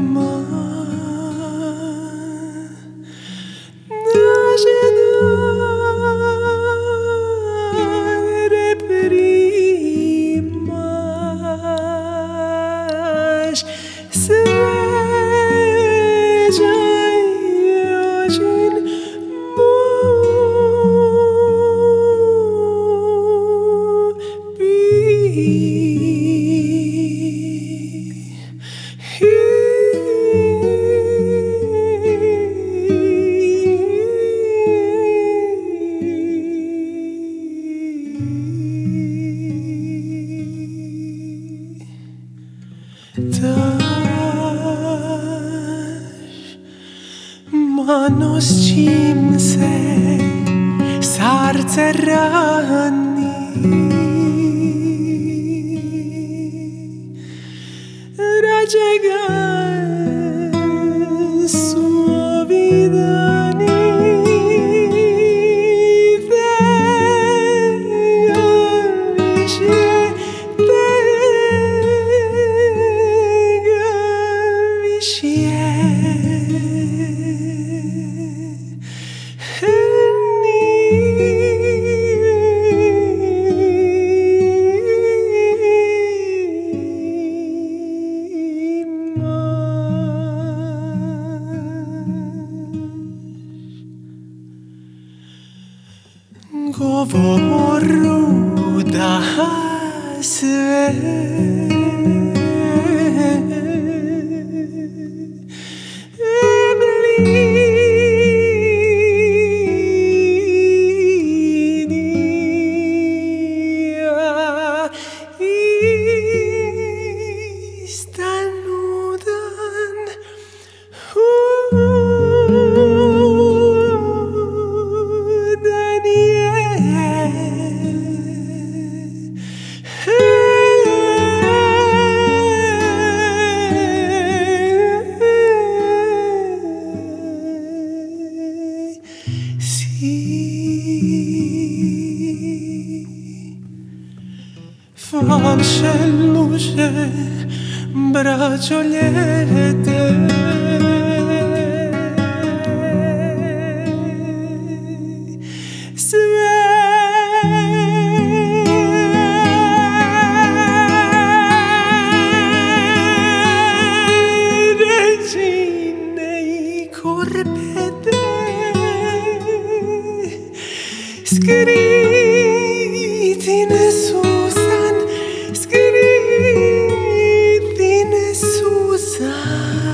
moja najdare primaš sveđa. Mă noscim se sarce rani rajega suavidani govoru da sve Falșelușe, braciolete, svede cine-i corpete, scrit în sus. Scrit din Susan.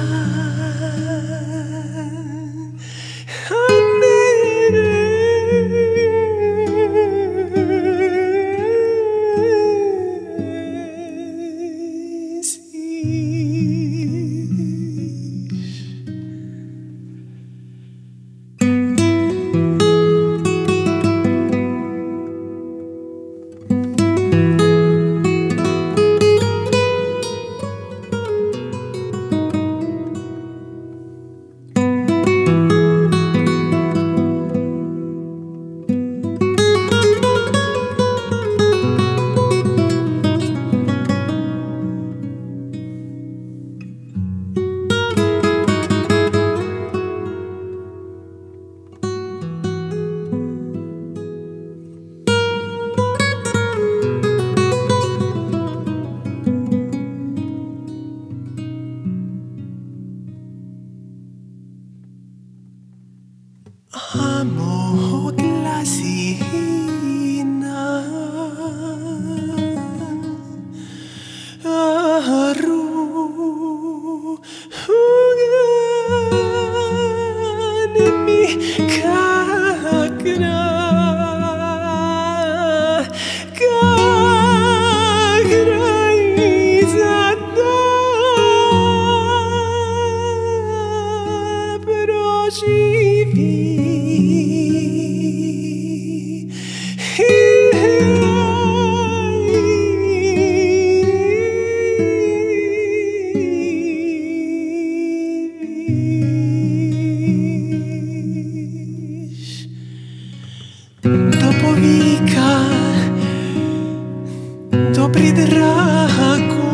opri dracu,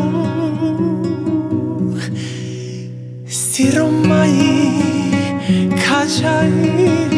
siromai, kajai.